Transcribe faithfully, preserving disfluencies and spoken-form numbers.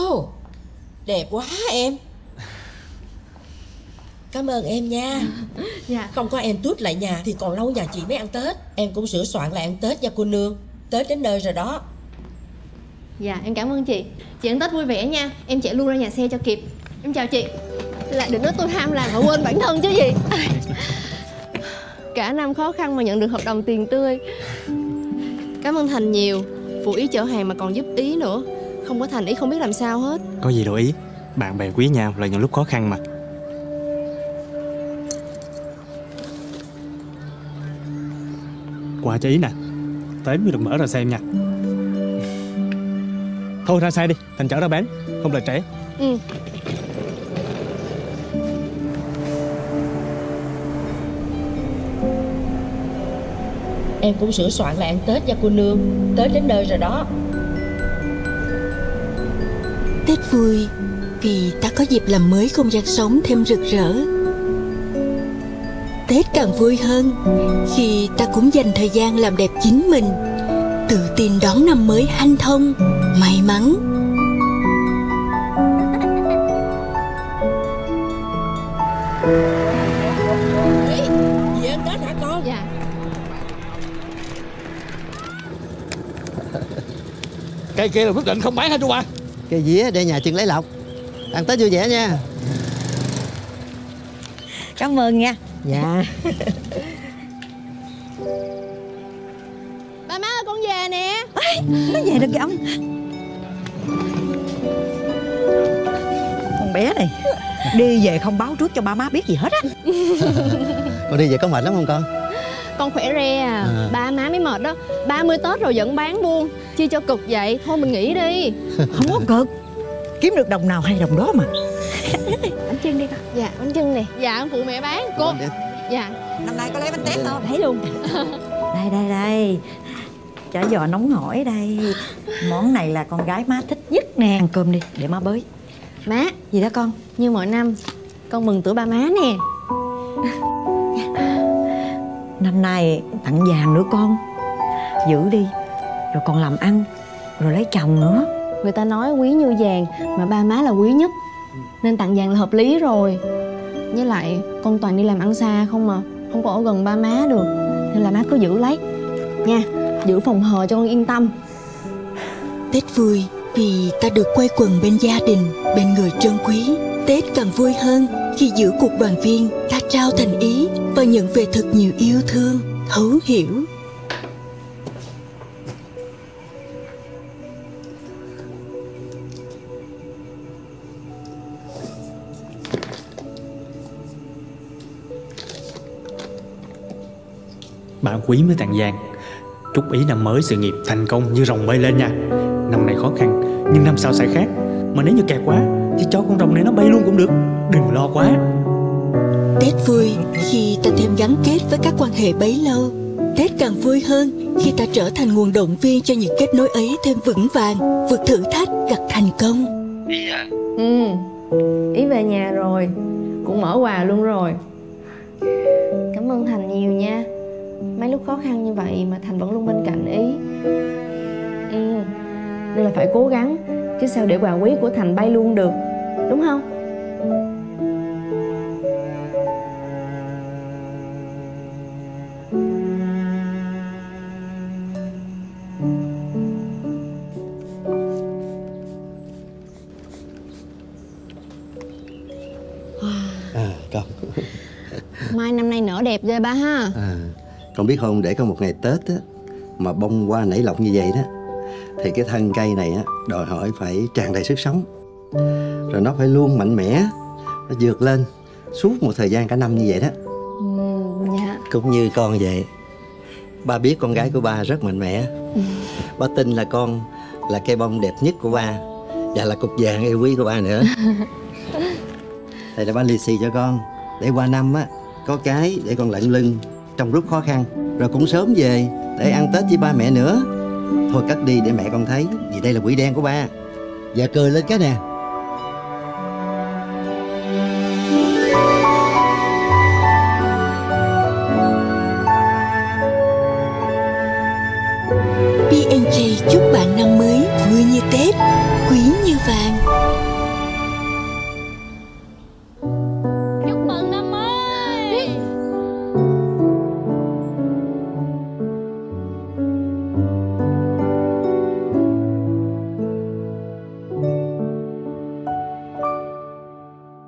Wow, đẹp quá em. Cảm ơn em nha. Dạ. Không có em tút lại nhà thì còn lâu nhà chị mới ăn Tết. Em cũng sửa soạn lại ăn Tết nha cô nương. Tết đến nơi rồi đó. Dạ em cảm ơn chị. Chị ăn Tết vui vẻ nha. Em chạy luôn ra nhà xe cho kịp. Em chào chị. Là đừng nói tôi ham làm mà quên bản thân chứ gì. Cả năm khó khăn mà nhận được hợp đồng tiền tươi. Cảm ơn Thành nhiều. Phụ ý chở hàng mà còn giúp ý nữa. Không có Thành ý không biết làm sao hết. Có gì đâu ý. Bạn bè quý nhau là những lúc khó khăn mà. Quà cho ý nè. Tém như được mở ra xem nha. Thôi ra xe đi. Thành chở ra bến. Không là trễ. Ừ. Em cũng sửa soạn lại ăn Tết nha cô nương. Tết đến nơi rồi đó. Tết vui vì ta có dịp làm mới không gian sống thêm rực rỡ. Tết càng vui hơn khi ta cũng dành thời gian làm đẹp chính mình, tự tin đón năm mới hanh thông, may mắn. Ê, gì ăn Tết hả con? Dạ. Cây kia là quyết định không bán hả chú ba? Cây dĩa để nhà Trừng lấy lọc. Ăn Tết vui vẻ nha. Cảm ơn nha. Dạ. Ba má ơi con về nè. Ê, nó về được kìa ông. Con bé này đi về không báo trước cho ba má biết gì hết á. Con đi về có mệt lắm không con? Con khỏe re à, à. Ba má mới mệt đó. Ba mươi Tết rồi vẫn bán buôn. Chi cho cực vậy. Thôi mình nghỉ đi. Không có cực. Kiếm được đồng nào hay đồng đó mà. Bánh chưng đi con. Dạ bánh chưng nè. Dạ ông phụ mẹ bán cô. Dạ. Năm nay có lấy bánh tét không? Lấy luôn. Đây đây đây. Chả giò nóng hổi đây. Món này là con gái má thích nhất nè. Ăn cơm đi để má bới. Má. Gì đó con? Như mọi năm con mừng tuổi ba má nè. Năm nay tặng vàng nữa con. Giữ đi. Rồi còn làm ăn. Rồi lấy chồng nữa. Người ta nói quý như vàng mà ba má là quý nhất. Nên tặng vàng là hợp lý rồi. Với lại con toàn đi làm ăn xa không mà. Không có ở gần ba má được. Nên là má cứ giữ lấy nha. Giữ phòng hờ cho con yên tâm. Tết vui vì ta được quay quần bên gia đình, bên người trân quý. Tết càng vui hơn khi giữ cuộc đoàn viên. Ta trao thành ý và nhận về thật nhiều yêu thương, thấu hiểu. Bạn quý mới tặng vàng. Chúc ý năm mới sự nghiệp thành công như rồng bay lên nha. Năm này khó khăn nhưng năm sau sẽ khác. Mà nếu như kẹt quá thì cho con rồng này nó bay luôn cũng được. Đừng lo quá. Tết vui khi ta thêm gắn kết với các quan hệ bấy lâu. Tết càng vui hơn khi ta trở thành nguồn động viên cho những kết nối ấy thêm vững vàng, vượt thử thách, gặt thành công. Ý à? Ừ. Ý về nhà rồi. Cũng mở quà luôn rồi. Cảm ơn Thành nhiều nha. Mấy lúc khó khăn như vậy mà Thành vẫn luôn bên cạnh ý. Ừ. Nên là phải cố gắng. Chứ sao để quà quý của Thành bay luôn được. Đúng không? À, con. Mai năm nay nở đẹp ghê ba ha. À. Con biết không, để có một ngày Tết á, mà bông hoa nảy lọc như vậy đó thì cái thân cây này á, đòi hỏi phải tràn đầy sức sống. Rồi nó phải luôn mạnh mẽ. Nó vượt lên suốt một thời gian cả năm như vậy đó. Ừ, dạ. Cũng như con vậy. Ba biết con gái của ba rất mạnh mẽ. Ừ. Ba tin là con là cây bông đẹp nhất của ba. Và là cục vàng yêu quý của ba nữa. Thầy là ba lì xì cho con. Để qua năm á, có cái để con lận lưng trong lúc khó khăn. Rồi cũng sớm về để ăn Tết với ba mẹ nữa. Thôi cất đi để mẹ con thấy. Vì đây là quỷ đen của ba. Dạ cười lên cái nè. pê en gi chúc bạn năm mới vui như Tết, quý như vàng.